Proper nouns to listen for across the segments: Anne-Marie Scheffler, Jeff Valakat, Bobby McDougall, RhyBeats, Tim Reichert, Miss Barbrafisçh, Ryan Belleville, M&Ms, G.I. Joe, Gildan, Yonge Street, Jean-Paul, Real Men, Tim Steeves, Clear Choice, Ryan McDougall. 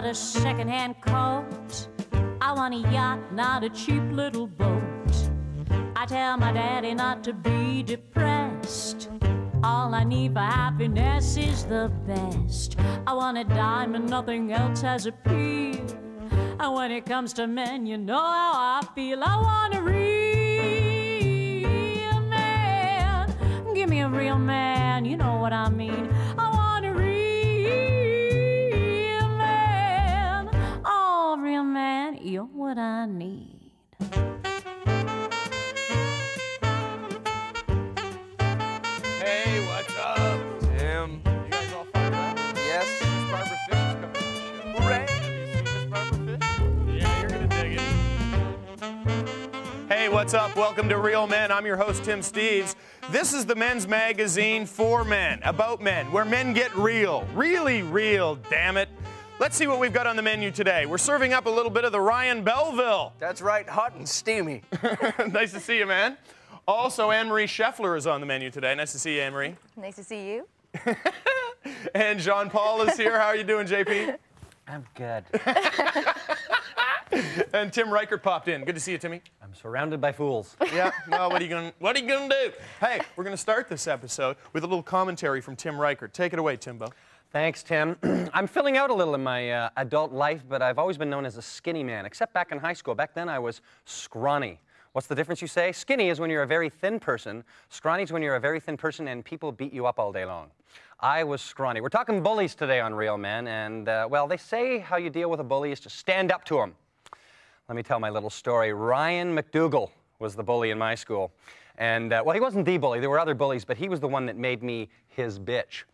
not a second-hand coat. I want a yacht, not a cheap little boat. I tell my daddy not to be depressed. All I need for happiness is the best. I want a diamond, nothing else has appeal. And when it comes to men, you know how I feel. I want a real man. Give me a real man, you know what I mean. I want a real man. Oh, real man, you're what I need. Hey, what's up? Tim. You guys all fine, right? Yes. Miss Barbrafisçh is coming to the show. Hooray! You see Miss Barbrafisçh? Yeah, you're gonna dig it. Hey, what's up? Welcome to Real Men. I'm your host, Tim Steeves. This is the men's magazine for men, about men, where men get real. Really real, damn it. Let's see what we've got on the menu today. We're serving up a little bit of the Ryan Belleville. That's right, hot and steamy. Nice to see you, man. Also, Anne-Marie Scheffler is on the menu today. Nice to see you, Anne-Marie. Nice to see you. And Jean-Paul is here. How are you doing, JP? I'm good. And Tim Reichert popped in. Good to see you, Timmy. I'm surrounded by fools. Yeah. Well, what are you gonna do? Hey, we're gonna start this episode with a little commentary from Tim Reichert. Take it away, Timbo. Thanks, Tim. I'm filling out a little in my adult life, but I've always been known as a skinny man, except back in high school. Back then, I was scrawny. What's the difference, you say? Skinny is when you're a very thin person. Scrawny is when you're a very thin person and people beat you up all day long. I was scrawny. We're talking bullies today on Real Men, and, well, they say how you deal with a bully is to stand up to him. Let me tell my little story. Ryan McDougall was the bully in my school. And, well, he wasn't the bully. There were other bullies, but he was the one that made me his bitch.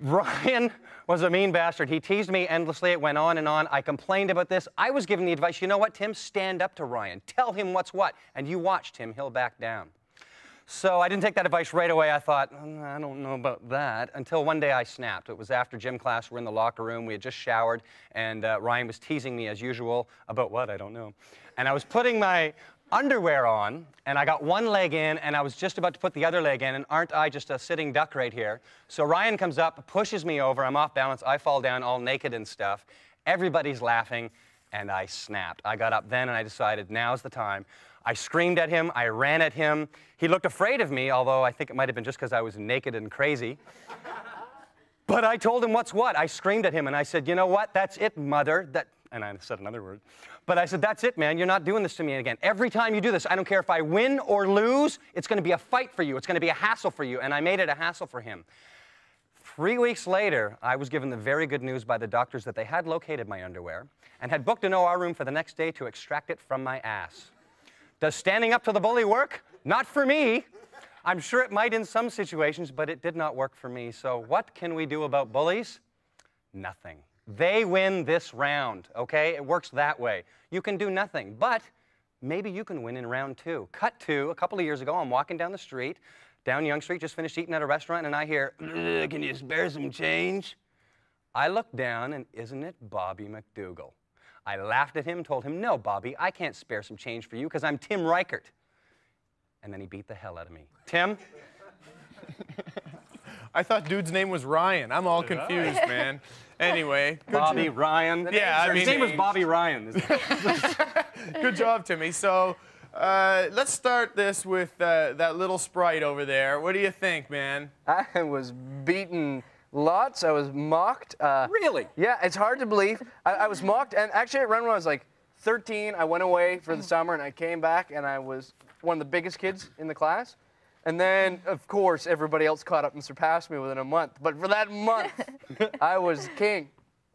Ryan was a mean bastard. He teased me endlessly. It went on and on. I complained about this. I was given the advice, you know what, Tim? Stand up to Ryan. Tell him what's what. And you watch, Tim. He'll back down. So I didn't take that advice right away. I thought, I don't know about that, until one day I snapped. It was after gym class. We're in the locker room. We had just showered, and Ryan was teasing me as usual about what? I don't know. And I was putting my underwear on, and I got one leg in, and I was just about to put the other leg in, and aren't I just a sitting duck right here? So Ryan comes up, pushes me over, I'm off balance, I fall down all naked and stuff. Everybody's laughing, and I snapped. I got up then, and I decided now's the time. I screamed at him, I ran at him. He looked afraid of me, although I think it might have been just because I was naked and crazy. But I told him what's what. I screamed at him, and I said, you know what, that's it, mother. And I said another word. But I said, that's it, man. You're not doing this to me again. Every time you do this, I don't care if I win or lose, it's going to be a fight for you. It's going to be a hassle for you. And I made it a hassle for him. 3 weeks later, I was given the very good news by the doctors that they had located my underwear and had booked an OR room for the next day to extract it from my ass. Does standing up to the bully work? Not for me. I'm sure it might in some situations, but it did not work for me. So what can we do about bullies? Nothing. They win this round, okay? It works that way. You can do nothing, but maybe you can win in round two. Cut to a couple of years ago, I'm walking down the street, down Yonge Street, just finished eating at a restaurant, and I hear, can you spare some change? I look down, and isn't it Bobby McDougall? I laughed at him, told him, no, Bobby, I can't spare some change for you because I'm Tim Reichert. And then he beat the hell out of me. Tim? I thought dude's name was Ryan. I'm all confused, man. Anyway. Bobby Ryan. Yeah, I mean, his name was Bobby Ryan. Good job, Timmy. So let's start this with that little sprite over there. What do you think, man? I was beaten lots. I was mocked. Really? Yeah, it's hard to believe. I was mocked. And actually, at Renwell, I was like 13. I went away for the summer, and I came back, and I was one of the biggest kids in the class. And then, of course, everybody else caught up and surpassed me within a month. But for that month, I was king.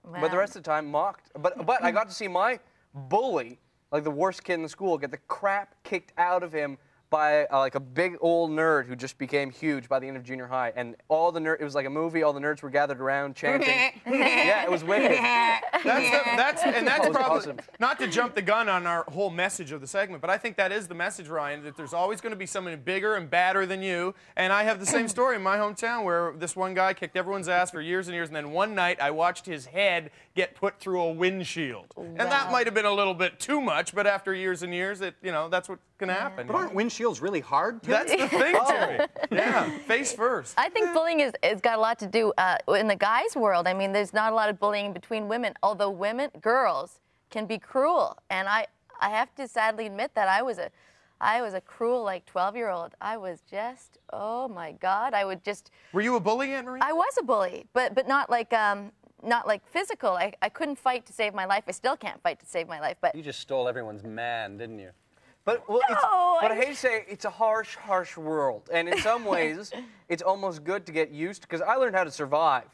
Wow. But the rest of the time, mocked. But I got to see my bully, like the worst kid in the school, get the crap kicked out of him by like a big old nerd who just became huge by the end of junior high. And all the nerds, it was like a movie, all the nerds were gathered around chanting. Yeah, it was wicked. That's probably awesome. Not to jump the gun on our whole message of the segment, but I think that is the message, Ryan, that there's always going to be someone bigger and badder than you. And I have the same story in my hometown where this one guy kicked everyone's ass for years and years, and then one night I watched his head get put through a windshield. Wow. And that might have been a little bit too much, but after years and years, it, you know, that's what can happen. But aren't windshields shields really hard, Tim? That's the thing, Terry. Yeah, face first. I think bullying has got a lot to do in the guys' world. I mean, there's not a lot of bullying between women, although women, girls, can be cruel. And I have to sadly admit that I was a cruel, like, 12-year-old. I was just, oh my God, I would just. Were you a bully, Anne-Marie? I was a bully, but not like not like physical. I couldn't fight to save my life. I still can't fight to save my life. But you just stole everyone's man, didn't you? But well, no, but I hate to say it's a harsh, harsh world, and in some ways, it's almost good to get used to, because I learned how to survive,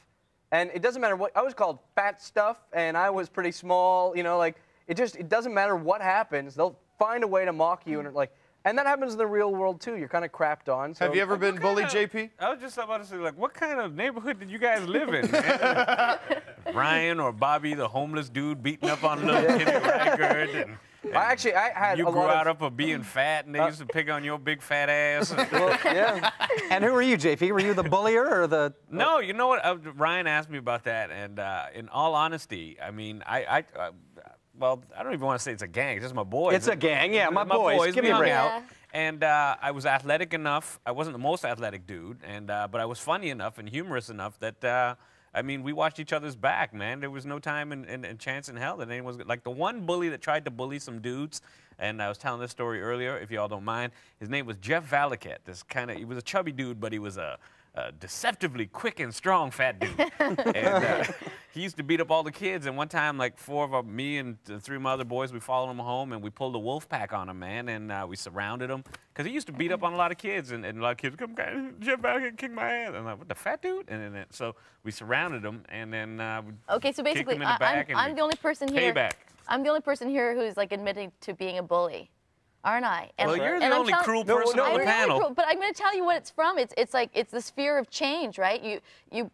and it doesn't matter what I was called, fat stuff, and I was pretty small. You know, like it doesn't matter what happens. They'll find a way to mock you, and like, and that happens in the real world too. You're kind of crapped on. So. Have you ever been bullied, JP? I was just about to say, like, what kind of neighborhood did you guys live in, man? Ryan or Bobby, the homeless dude beating up on little Timmy Reichert, and I had you a grew lot out of, up of being fat, and they used to pick on your big fat ass. And, well, yeah. And who were you, JP? Were you the bullier or the? No, you know what? Ryan asked me about that, and in all honesty, I mean, well, I don't even want to say it's a gang. It's just my boys. It's a gang, yeah, my boys. Give me a break. Yeah. And I was athletic enough. I wasn't the most athletic dude, and but I was funny enough and humorous enough that, I mean, we watched each other's back, man. There was no time and chance in hell that anyone was. Like, the one bully that tried to bully some dudes, and I was telling this story earlier, if y'all don't mind, his name was Jeff Valakat. He was a chubby dude, but he was a deceptively quick and strong fat dude. And he used to beat up all the kids. And one time, like, me and three of my other boys, we followed him home, and we pulled a wolf pack on him, man. And we surrounded him, because he used to beat up on a lot of kids. And a lot of kids would come, Jeff Valakat, kick my ass. And I'm like, what, the fat dude? And then, so we surrounded him, and then okay, so basically, I'm the only person here. Payback. I'm the only person here who's, like, admitting to being a bully. Aren't I? And, well, you're the only cruel person on the panel. Cruel, but I'm going to tell you what it's from. It's like, it's this fear of change, right?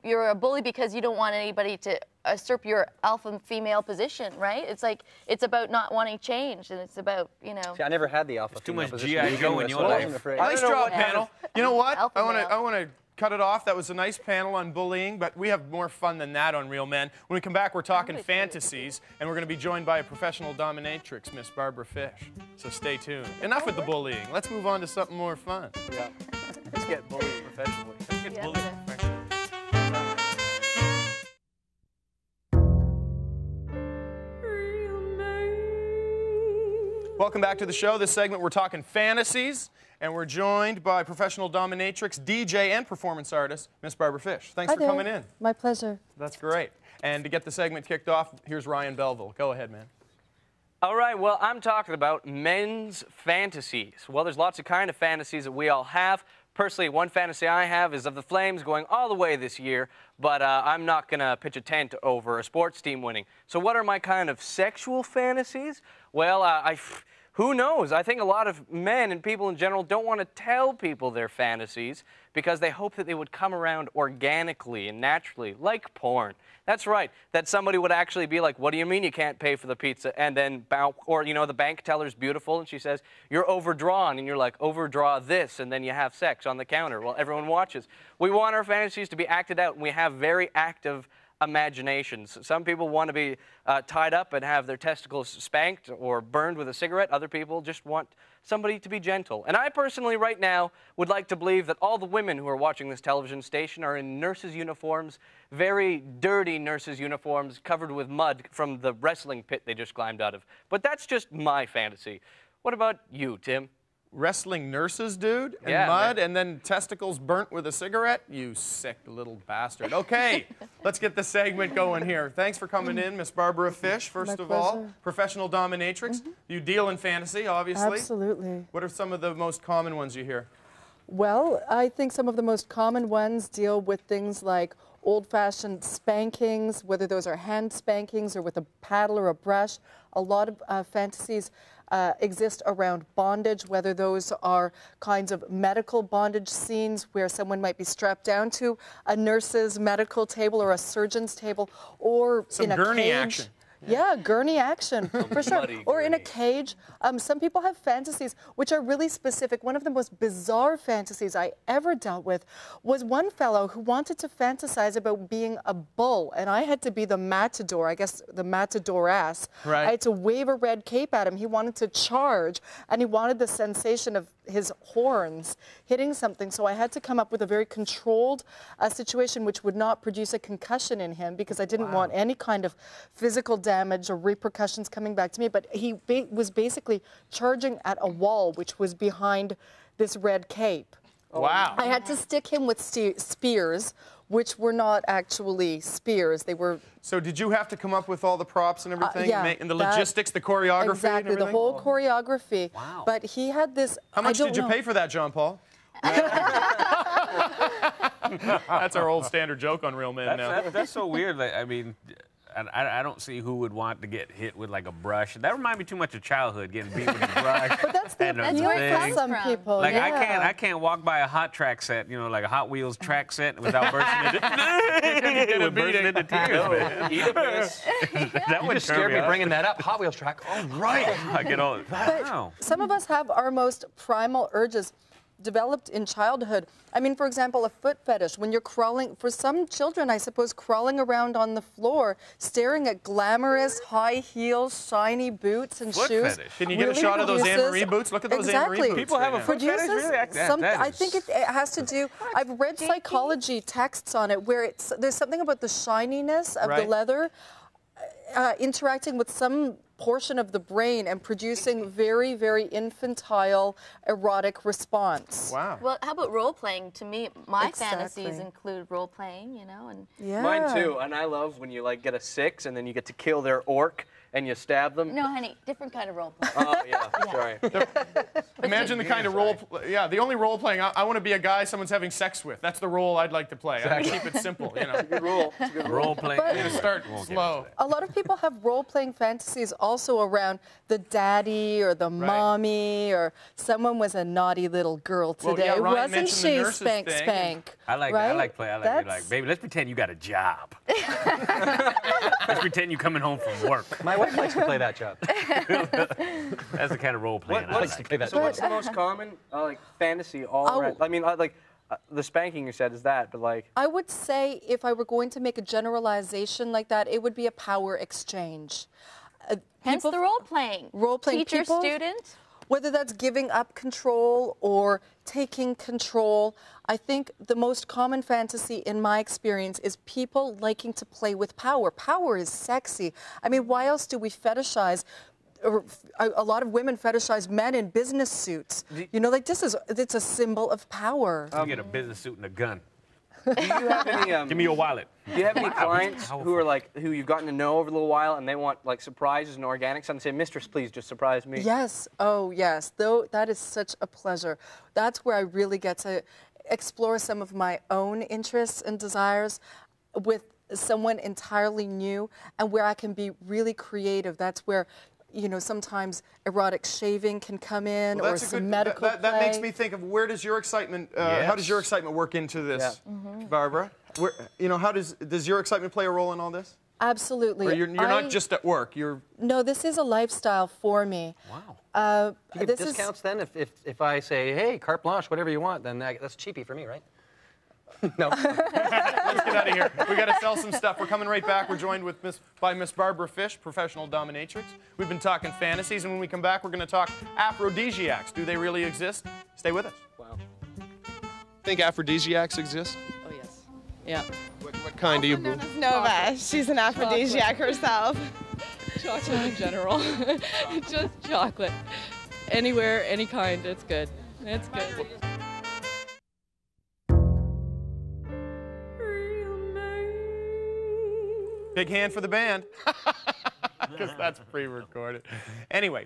You're a bully because you don't want anybody to usurp your alpha female position, right? It's like, it's about not wanting change, and it's about, you know. See, I never had the alpha female position. Too much G.I. Joe in your life. Nice job, panel. You know what? I want to cut it off. That was a nice panel on bullying, but we have more fun than that on Real Men. When we come back, we're talking fantasies, and we're going to be joined by a professional dominatrix, Miss Barbrafisçh. So stay tuned. Enough with the bullying. Let's move on to something more fun. Yeah. Let's get bullied professionally. Let's get bullied professionally. Welcome back to the show. This segment, we're talking fantasies, and we're joined by professional dominatrix, DJ, and performance artist, Miss Barbrafisçh. Thanks for coming in. My pleasure. That's great. And to get the segment kicked off, here's Ryan Belleville. Go ahead, man. All right, well, I'm talking about men's fantasies. Well, there's lots of kind of fantasies that we all have. Personally, one fantasy I have is of the Flames going all the way this year, but I'm not going to pitch a tent over a sports team winning. So what are my kind of sexual fantasies? Well, who knows? I think a lot of men and people in general don't want to tell people their fantasies because they hope that they would come around organically and naturally, like porn. That's right. That somebody would actually be like, what do you mean you can't pay for the pizza? And then, or, you know, the bank teller's beautiful, and she says, you're overdrawn. And you're like, overdraw this, and then you have sex on the counter while everyone watches. We want our fantasies to be acted out, and we have very active imaginations. Some people want to be tied up and have their testicles spanked or burned with a cigarette. Other people just want somebody to be gentle. And I personally, right now, would like to believe that all the women who are watching this television station are in nurses' uniforms, very dirty nurses' uniforms, covered with mud from the wrestling pit they just climbed out of. But that's just my fantasy. What about you, Tim? Wrestling nurses, dude, and yeah, mud, man. And then testicles burnt with a cigarette? You sick little bastard. Okay, let's get the segment going here. Thanks for coming in, Miss Barbrafisçh, first of all. Professional dominatrix. You deal in fantasy, obviously. Absolutely. What are some of the most common ones you hear? Well, I think some of the most common ones deal with things like old-fashioned spankings, whether those are hand spankings or with a paddle or a brush. A lot of fantasies exist around bondage, whether those are kinds of medical bondage scenes where someone might be strapped down to a nurse's medical table or a surgeon's table, or some in a gurney cage. Action. Yeah, gurney action, for sure. Or in a cage. Some people have fantasies which are really specific. One of the most bizarre fantasies I ever dealt with was one fellow who wanted to fantasize about being a bull, and I had to be the matador, I guess the matador-ass. Right. I had to wave a red cape at him. He wanted to charge, and he wanted the sensation of his horns hitting something, so I had to come up with a very controlled situation which would not produce a concussion in him, because I didn't want any kind of physical damage or repercussions coming back to me. But he was basically charging at a wall which was behind this red cape. Wow. I had to stick him with spears, which were not actually spears. They were... So did you have to come up with all the props and everything? Yeah. And the logistics, the choreography and everything? Exactly, the whole choreography. Wow. But he had this... How much did you pay for that, Jean-Paul? That's our old standard joke on Real Men now. That's so weird. Like, I mean... I don't see who would want to get hit with like a brush. That reminds me too much of childhood, getting beat with a brush. But that's where it comes from. People. Like I can't walk by a hot track set, you know, like a Hot Wheels track set without bursting into tears. That would scare me bringing that up. Hot Wheels track. All right. I get all. Wow. Some of us have our most primal urges developed in childhood. I mean, for example, a foot fetish. When you're crawling, for some children, I suppose, crawling around on the floor, staring at glamorous, high heels, shiny boots and shoes. Fetish. Can you get a shot of those Anne-Marie boots? Look at those Anne-Marie boots. People have a foot fetish. Really? I think it has to do, I've read psychology texts on it, where it's, there's something about the shininess of the leather interacting with some portion of the brain and producing very, very infantile, erotic response. Wow. Well, how about role-playing? To me, my fantasies include role-playing, you know, and... Yeah. Mine, too, and I love when you, like, get a six and then you get to kill their orc and you stab them. No, honey, different kind of role-playing. Oh, yeah, sorry. Imagine the kind of role... Yeah, the only role-playing, I want to be a guy someone's having sex with. That's the role I'd like to play. Exactly. I keep it simple, you know. It's a good role. It's a good role-playing. We're going to start slow. A lot of people have role-playing fantasies also around the daddy or the mommy, or someone was a naughty little girl today. Well, yeah, wasn't she? Spank, spank. I like that. I like play. I like, baby, let's pretend you got a job. Let's pretend you're coming home from work. My wife likes to play that job. That's the kind of role playing I like to play that. So what's the most common like fantasy around? I mean, like... the spanking you said is that, but like... I would say if I were going to make a generalization like that, it would be a power exchange. Hence the role-playing. Role-playing people. Teacher, student. Whether that's giving up control or taking control, I think the most common fantasy in my experience is people liking to play with power. Power is sexy. I mean, why else do we fetishize... A lot of women fetishize men in business suits. You know, like this is—it's a symbol of power. You get a business suit and a gun. Do you have any, give me your wallet. Do you have any clients who are like, who you've gotten to know over a little while, and they want like surprises and organics? And say, mistress, please just surprise me. Yes. Oh, yes. Though that is such a pleasure. That's where I really get to explore some of my own interests and desires with someone entirely new, and where I can be really creative. That's where, you know, sometimes erotic shaving can come in, or some medical play. That makes me think of, where does your excitement, how does your excitement work into this, Barbara? Where, you know, how does your excitement play a role in all this? Absolutely. Or you're not just at work, you're... No, this is a lifestyle for me. Wow. Do you get discounts then? If I say, hey, carte blanche, whatever you want, then that's cheapy for me, right? No. Let's get out of here. We got to sell some stuff. We're coming right back. We're joined with Miss Barbrafisçh, professional dominatrix. We've been talking fantasies, and when we come back, we're going to talk aphrodisiacs. Do they really exist? Stay with us. Wow. Think aphrodisiacs exist? Oh yes. Yeah. What kind do you believe? Nova. She's an aphrodisiac herself. Chocolate in general. Just chocolate. Anywhere, any kind. It's good. It's good. Big hand for the band, because that's pre-recorded. Anyway,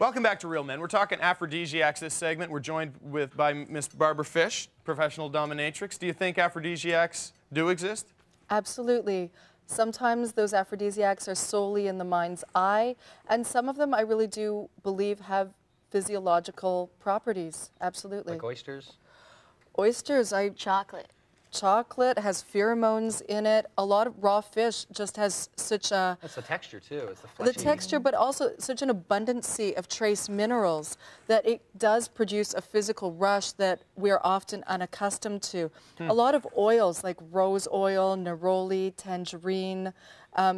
welcome back to Real Men. We're talking aphrodisiacs this segment. We're joined by Miss Barbrafisçh, professional dominatrix. Do you think aphrodisiacs do exist? Absolutely. Sometimes those aphrodisiacs are solely in the mind's eye, and some of them I really do believe have physiological properties. Absolutely. Like oysters? Oysters, chocolate. chocolate has pheromones in it. A lot of raw fish just has such a... That's the texture, too. It's the fleshy. The texture, but also such an abundancy of trace minerals that it does produce a physical rush that we're often unaccustomed to. Hmm. A lot of oils, like rose oil, neroli, tangerine,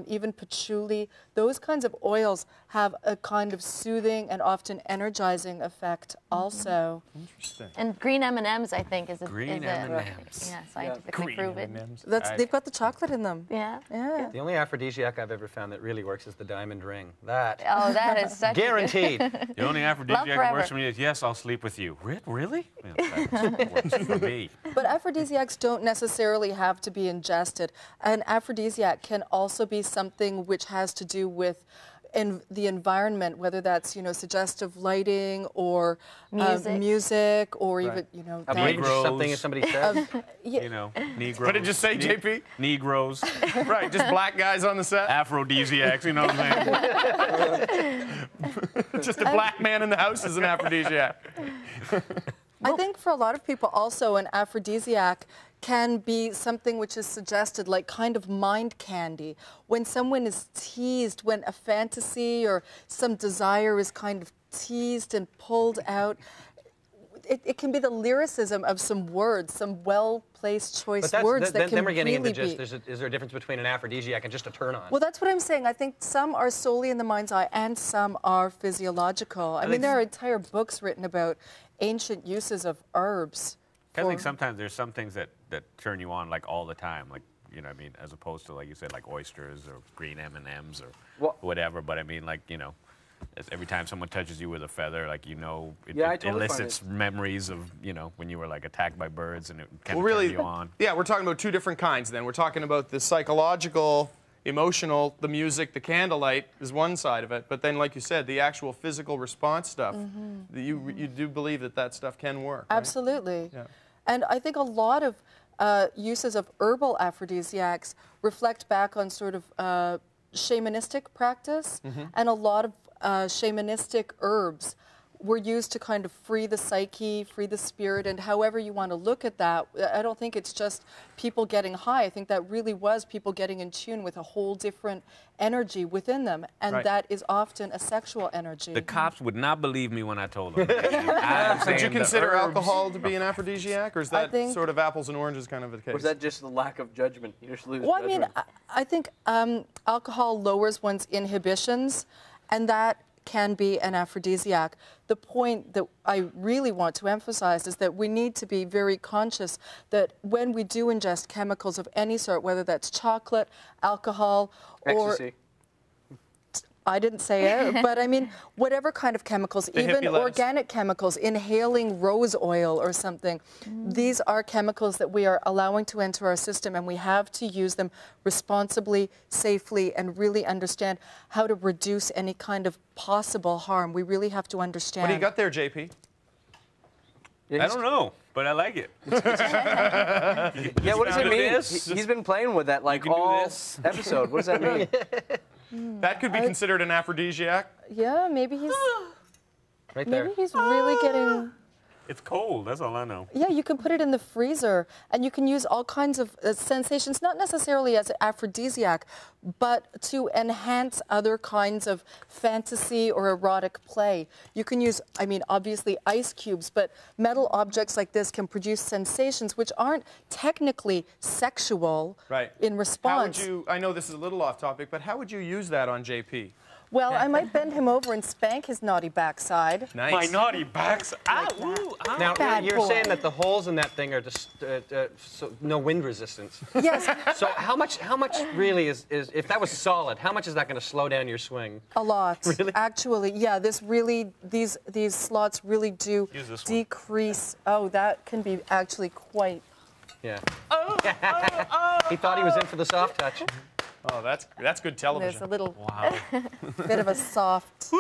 even patchouli, those kinds of oils have a kind of soothing and often energizing effect also. Interesting. And green M&Ms, I think, is a... Green M&Ms. Yeah, scientifically proven. They've got the chocolate in them. Yeah. Yeah. The only aphrodisiac I've ever found that really works is the diamond ring. That... Oh, that is such... Guaranteed. The only aphrodisiac that works for me is, yes, I'll sleep with you. Really? Yeah, that works for me. But aphrodisiacs don't necessarily have to be ingested. An aphrodisiac can also be something which has to do with the environment, whether that's, you know, suggestive lighting or music or even, you know, something if somebody says, you know, Negroes. What did you say, JP? Negroes. Right, just black guys on the set. Aphrodisiacs, you know what I'm saying? Just a black man in the house is an aphrodisiac. I think for a lot of people also an aphrodisiac can be something which is suggested, like kind of mind candy. When someone is teased, when a fantasy or some desire is kind of teased and pulled out, it can be the lyricism of some words, some well-placed choice words that can really be... Then we're getting into just, is there a difference between an aphrodisiac and just a turn-on? Well, that's what I'm saying. I think some are solely in the mind's eye and some are physiological. I mean, there are entire books written about ancient uses of herbs. I think sometimes there's some things that turn you on, like, all the time, like, you know what I mean, as opposed to, like you said, like oysters or green M&Ms or whatever, but I mean, like, you know, every time someone touches you with a feather, like, you know, it elicits memories of, you know, when you were, like, attacked by birds, and it kind of turns you on. Yeah, we're talking about two different kinds, then. We're talking about the psychological, emotional, the music, the candlelight is one side of it, but then, like you said, the actual physical response stuff, you do believe that that stuff can work, right? Absolutely. Yeah. And I think a lot of uses of herbal aphrodisiacs reflect back on sort of shamanistic practice, and a lot of shamanistic herbs were used to kind of free the psyche, free the spirit, and however you want to look at that. I don't think it's just people getting high. I think that really was people getting in tune with a whole different energy within them, and that is often a sexual energy. The cops would not believe me when I told them. Would you consider alcohol to be an aphrodisiac, or is that sort of apples and oranges kind of the case? Or is that just the lack of judgment? You just lose judgment. I mean, I think alcohol lowers one's inhibitions, and that can be an aphrodisiac. The point that I really want to emphasize is that we need to be very conscious that when we do ingest chemicals of any sort, whether that's chocolate, alcohol, or... Ecstasy. I didn't say it, but I mean, whatever kind of chemicals, even organic chemicals, inhaling rose oil or something, these are chemicals that we are allowing to enter our system, and we have to use them responsibly, safely, and really understand how to reduce any kind of possible harm. We really have to understand. What do you got there, JP? I don't know, but I like it. Yeah, what does it mean? He's been playing with that, like, all episode. What does that mean? That could be considered an aphrodisiac. Yeah, maybe he's... right there. Maybe he's really getting... It's cold, that's all I know. Yeah, you can put it in the freezer, and you can use all kinds of sensations, not necessarily as an aphrodisiac, but to enhance other kinds of fantasy or erotic play. You can use, I mean, obviously ice cubes, but metal objects like this can produce sensations which aren't technically sexual in response. How would you, I know this is a little off topic, but how would you use that on JP? Well, I might bend him over and spank his naughty backside. Nice. My naughty backside. Now, you're saying that the holes in that thing are just no wind resistance. Yes. So how much really is, if that was solid, how much is that going to slow down your swing? A lot. Really? Actually, yeah, this really, these slots really do decrease. Oh, that can be actually quite. Yeah. He thought he was in for the soft touch. Oh, that's good television. There's a little bit of a soft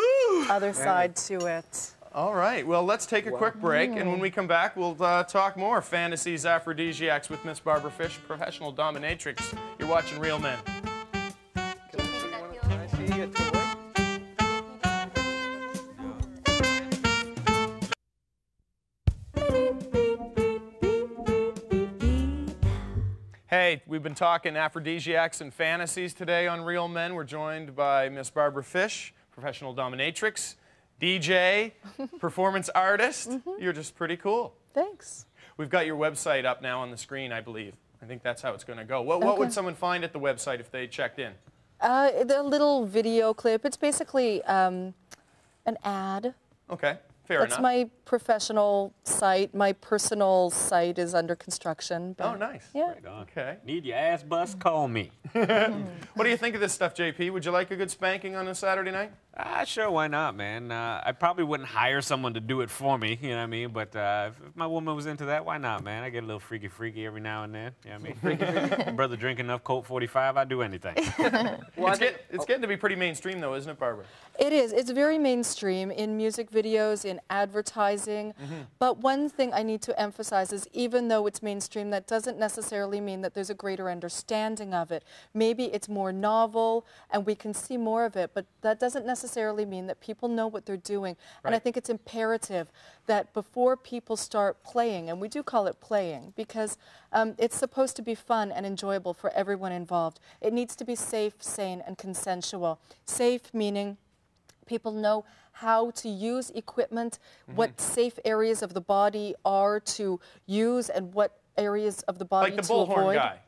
other side to it. All right, well, let's take a quick break, and when we come back, we'll talk more fantasies, aphrodisiacs with Miss Barbrafisçh, professional dominatrix. You're watching Real Men. Hey, we've been talking aphrodisiacs and fantasies today on Real Men. We're joined by Miss Barbrafisçh, professional dominatrix, DJ, performance artist. You're just pretty cool. Thanks. We've got your website up now on the screen, I believe. I think that's how it's going to go. What would someone find at the website if they checked in? The little video clip. It's basically an ad. Okay, fair enough. That's my professional site. My personal site is under construction. But, oh, nice. Yeah. Right on. Okay. Need your ass bust? Call me. What do you think of this stuff, JP? Would you like a good spanking on a Saturday night? Sure, why not, man? I probably wouldn't hire someone to do it for me, you know what I mean? But if my woman was into that, why not, man? I get a little freaky every now and then, you know what I mean? Freaky. Brother drink enough Colt 45, I'd do anything. Well, it's getting to be pretty mainstream, though, isn't it, Barbara? It is. It's very mainstream in music videos, in advertising. But one thing I need to emphasize is even though it's mainstream, that doesn't necessarily mean that there's a greater understanding of it. Maybe it's more novel, and we can see more of it, but that doesn't necessarily mean that people know what they're doing. Right. And I think it's imperative that before people start playing, and we do call it playing, because it's supposed to be fun and enjoyable for everyone involved. It needs to be safe, sane, and consensual. Safe meaning people know how to use equipment, what safe areas of the body are to use, and what areas of the body to avoid. Like the bullhorn guy.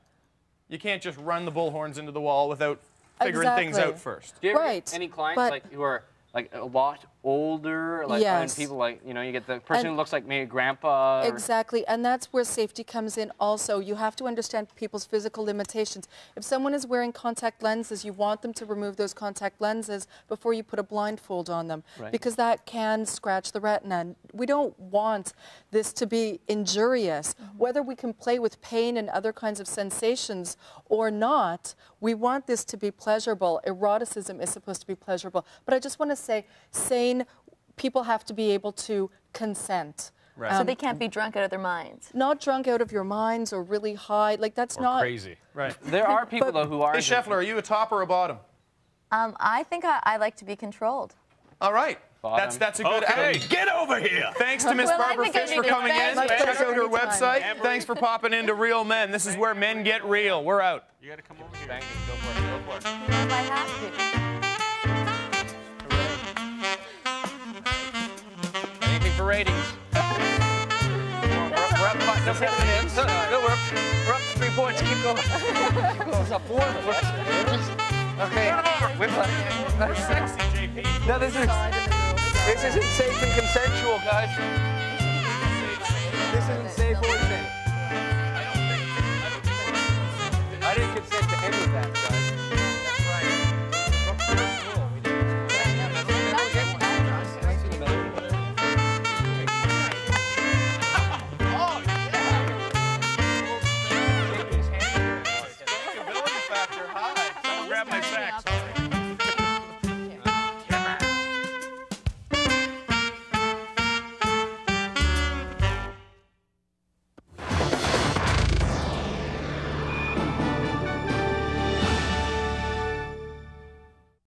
You can't just run the bullhorns into the wall without figuring things out first. Do you ever get any clients like who are like a lot older, like people like, you know, you get the person who looks like maybe grandpa. Exactly, and that's where safety comes in also. You have to understand people's physical limitations. If someone is wearing contact lenses, you want them to remove those contact lenses before you put a blindfold on them, because that can scratch the retina. We don't want this to be injurious. Whether we can play with pain and other kinds of sensations or not, we want this to be pleasurable. Eroticism is supposed to be pleasurable. But I just want to say, sane people have to be able to consent. Right. So they can't be drunk out of their minds. Not drunk out of your minds or really high. Like, that's not crazy. Right. There are people, though, who are... Hey, Scheffler, are you a top or a bottom? I think I like to be controlled. All right. Bottom. That's a good... Okay. Get over here! Thanks to Miss Barbrafisçh for coming in. Check out her website. Thanks for popping into Real Men. This is where men get real. We're out. You gotta come over here. Thank you. Go for it. Go for it. You know, if I have to. For ratings. We're up 3 points. Keep going. It's a four. Okay. We're sexy, JP. No, this is insane and consensual, guys.